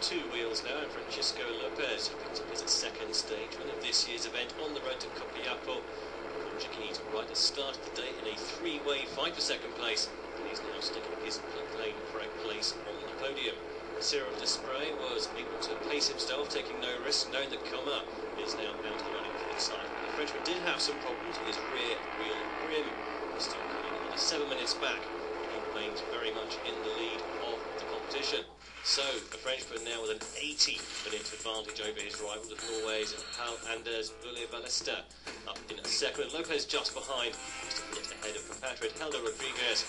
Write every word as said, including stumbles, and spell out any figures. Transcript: to two wheels now, and Francisco Lopez, who picked up his second stage win of this year's event on the road to Copiapó. Portuguese rider started the day in a three-way fight for second place, and he's now sticking his claim for a place on the podium. Cyril Despres was able to pace himself, taking no risks, knowing that Comer is now out and running for the side. The Frenchman did have some problems with his rear wheel rim. He's still coming on seven minutes back. He remains very much in the lead of the competition. So, the Frenchman now with an eighty minute advantage over his rival, the Norway's Paul Anders Buller Ballester, up in a second. Lopez just behind, just a bit ahead of Patrick Helder Rodriguez.